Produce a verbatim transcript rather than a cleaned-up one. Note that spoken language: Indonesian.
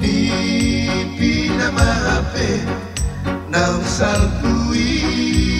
Di pina mape, nausal kui.